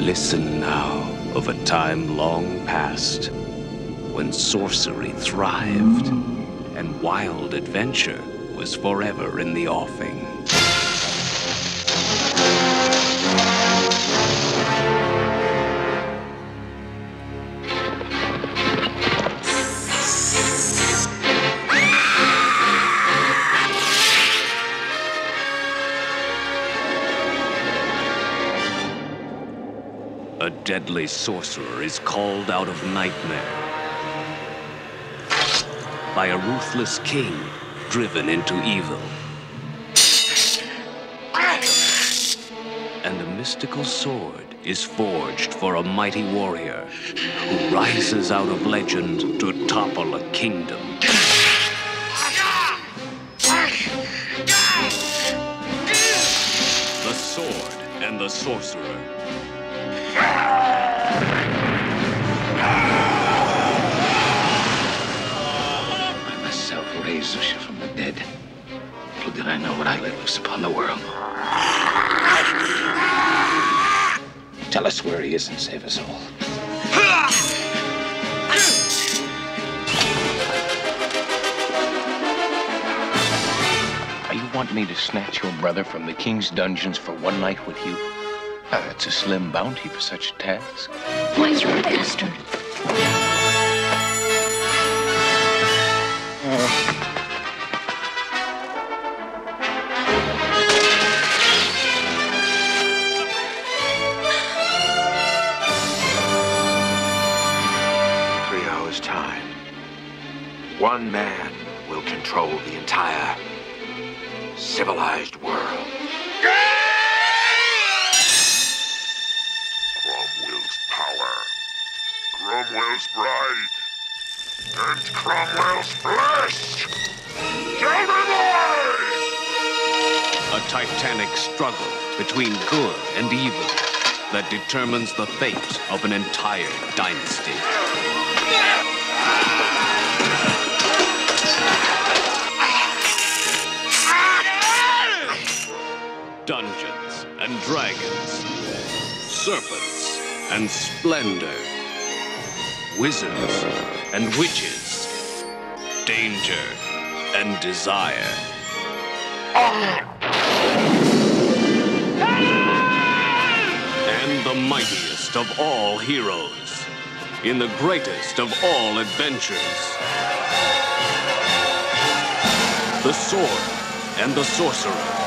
Listen now of a time long past, when sorcery thrived and wild adventure was forever in the offing. A deadly sorcerer is called out of nightmare by a ruthless king driven into evil. And a mystical sword is forged for a mighty warrior who rises out of legend to topple a kingdom. The Sword and the Sorcerer. I myself raised Zusha from the dead. Little did I know what I let loose upon the world. Tell us where he is and save us all. You want me to snatch your brother from the king's dungeons for one night with you? That's a slim bounty for such a task. Wise bastard. In 3 hours' time, one man will control the entire civilized world. Cromwell's bride and Cromwell's flesh! Kill them all! A titanic struggle between good and evil that determines the fate of an entire dynasty. Dungeons and Dragons, serpents and splendor. Wizards and witches, danger and desire. And the mightiest of all heroes, in the greatest of all adventures. The Sword and the Sorcerer.